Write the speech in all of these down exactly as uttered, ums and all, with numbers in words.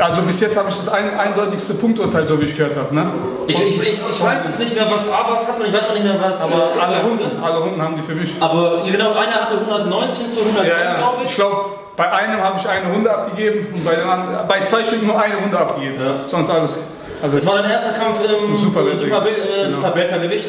Also bis jetzt habe ich das ein, eindeutigste Punkturteil, so wie ich gehört habe. Ne? Ich, ich, ich, ich weiß es nicht mehr, was Abbas hat und ich weiß auch nicht mehr, was... Aber alle Runden, alle Runden haben die für mich. Aber genau, einer hatte hundertneunzehn zu hundertneun, ja, ja. glaube ich. Ich glaube, bei einem habe ich eine Runde abgegeben und bei, den anderen, bei zwei Stück nur eine Runde abgegeben. Ja. Sonst alles. Also das war dein erster Kampf im Super-Weltergewicht.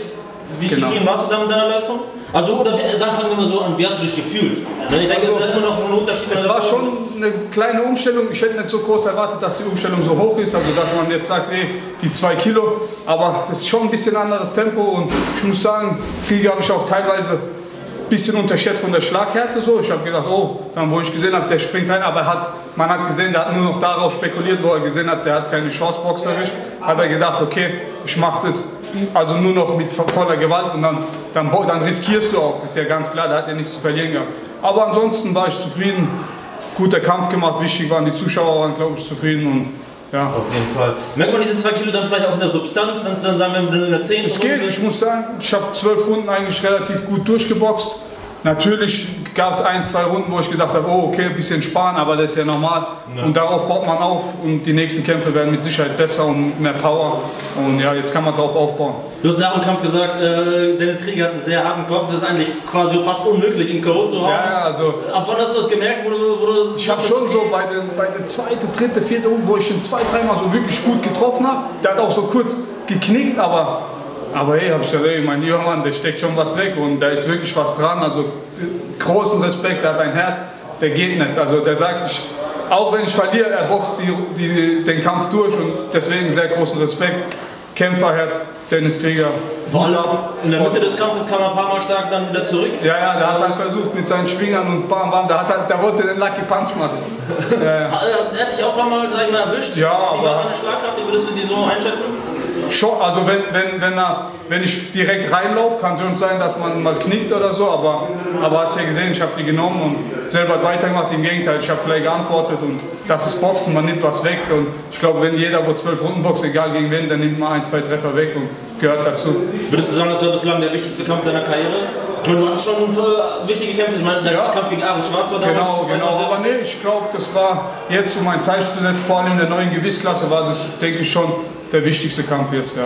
Wie zufrieden warst du da mit deiner Leistung? Also, oder sagen wir immer so, an wie hast du dich gefühlt? Ja, ich denke, also, es ist immer noch ein Unterschied. Es war schon eine kleine Umstellung. Ich hätte nicht so groß erwartet, dass die Umstellung so hoch ist. Also, dass man jetzt sagt, ey, die zwei Kilo. Aber es ist schon ein bisschen anderes Tempo. Und ich muss sagen, Krieger habe ich auch teilweise ein bisschen unterschätzt von der Schlaghärte. So. Ich habe gedacht, oh, dann wo ich gesehen habe, der springt rein. Aber er hat, man hat gesehen, der hat nur noch darauf spekuliert, wo er gesehen hat, der hat keine Chance boxerisch. Hat er gedacht, okay, ich mache das. Also nur noch mit voller Gewalt und dann, dann, dann riskierst du auch, das ist ja ganz klar, da hat er ja nichts zu verlieren gehabt. Aber ansonsten war ich zufrieden, guter Kampf gemacht, wichtig waren die Zuschauer, waren glaube ich zufrieden und ja. Auf jeden Fall. Merkt man diese zwei Kilo dann vielleicht auch in der Substanz, wenn es dann sagen wir in der zehn es geht, ich muss sagen, ich habe zwölf Runden eigentlich relativ gut durchgeboxt. Natürlich gab es ein, zwei Runden, wo ich gedacht habe, oh okay, ein bisschen sparen, aber das ist ja normal. Ja. Und darauf baut man auf und die nächsten Kämpfe werden mit Sicherheit besser und mehr Power. Und ja, jetzt kann man darauf aufbauen. Du hast nach dem Kampf gesagt, äh, Dennis Krieger hat einen sehr harten Kopf, das ist eigentlich quasi fast unmöglich, ihn K O zu hauen. Ja, also ab wann hast du das gemerkt? Wo du, wo du, ich habe schon okay? so bei der, bei der zweiten, dritten, vierten Runde, wo ich ihn zwei, dreimal so wirklich gut getroffen habe. Der hat auch so kurz geknickt, aber... Aber hey, hab ich gesagt, ey, mein lieber Mann, der steckt schon was weg und da ist wirklich was dran. Also großen Respekt, der hat ein Herz, der geht nicht. Also der sagt, ich, auch wenn ich verliere, er boxt die, die, den Kampf durch und deswegen sehr großen Respekt. Kämpferherz, Dennis Krieger. Vor allem in der Mitte des Kampfes kam er ein paar Mal stark dann wieder zurück. Ja, ja, der hat dann versucht mit seinen Schwingern und bam, bam, der, hat halt, der wollte den Lucky Punch machen. Ja, ja. Der hat dich auch ein paar Mal, sag ich mal, erwischt. Ja, wie war seine Schlagkraft, wie würdest du die so einschätzen? Schon, also wenn, wenn, wenn, er, wenn ich direkt reinlaufe, kann es schon sein, dass man mal knickt oder so, aber, aber hast ja gesehen, ich habe die genommen und selber weitergemacht, im Gegenteil, ich habe gleich geantwortet und das ist Boxen, man nimmt was weg und ich glaube, wenn jeder wo zwölf Runden boxt, egal gegen wen, dann nimmt man ein, zwei Treffer weg und gehört dazu. Würdest du sagen, das war bislang der wichtigste Kampf deiner Karriere? Ich meine, du hattest schon äh, wichtige Kämpfe, ich meine, der ja. Kampf gegen Aaron Schwarz war damals. Genau, genau, aber nee, ich glaube, das war jetzt, um ein Zeichen zu setzen, vor allem in der neuen Gewichtsklasse war das, denke ich schon, der wichtigste Kampf jetzt, ja.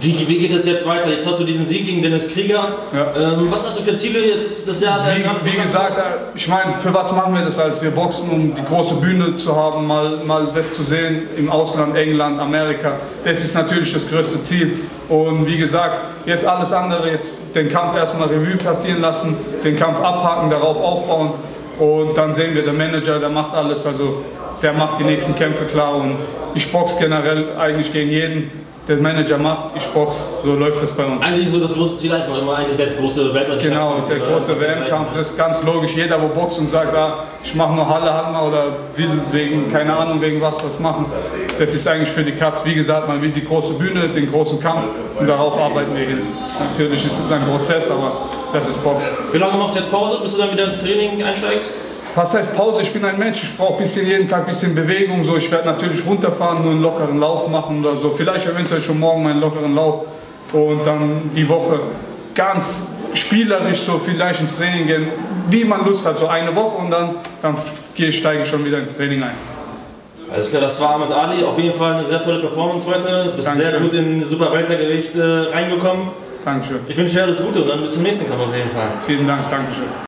Wie, wie geht es jetzt weiter? Jetzt hast du diesen Sieg gegen Dennis Krieger. Ja. Ähm, was hast du für Ziele jetzt das Jahr? Wie, wie gesagt, ich meine, für was machen wir das als wir boxen, um die große Bühne zu haben, mal, mal das zu sehen im Ausland, England, Amerika. Das ist natürlich das größte Ziel. Und wie gesagt, jetzt alles andere, jetzt den Kampf erstmal Revue passieren lassen, den Kampf abhaken, darauf aufbauen und dann sehen wir, der Manager, der macht alles, also der macht die nächsten Kämpfe klar und ich boxe generell eigentlich gegen jeden, der Manager macht, ich boxe, so läuft das bei uns. Eigentlich so das große Ziel einfach immer, eigentlich der große Weltmeisterschaftskampf. Genau, der große W M-Kampf, das ist ganz logisch, jeder wo boxt und sagt, ah, ich mache nur Halle, Halle oder will wegen, keine Ahnung, wegen was das machen, das ist eigentlich für die Katz, wie gesagt, man will die große Bühne, den großen Kampf und darauf arbeiten wir hin. Natürlich ist es ein Prozess, aber das ist Boxen. Wie lange machst du jetzt Pause, bis du dann wieder ins Training einsteigst? Was heißt Pause? Ich bin ein Mensch, ich brauche jeden Tag ein bisschen Bewegung. So. Ich werde natürlich runterfahren, nur einen lockeren Lauf machen oder so. Vielleicht eventuell schon morgen meinen lockeren Lauf und dann die Woche ganz spielerisch so vielleicht ins Training gehen, wie man Lust hat. So eine Woche und dann, dann steige ich schon wieder ins Training ein. Alles klar, das war Ahmad Ali. Auf jeden Fall eine sehr tolle Performance heute. Bist Dankeschön. Sehr gut in Super Weltergewicht äh, reingekommen. Dankeschön. Ich wünsche dir alles Gute und dann bis zum nächsten Kampf auf jeden Fall. Vielen Dank, Dankeschön.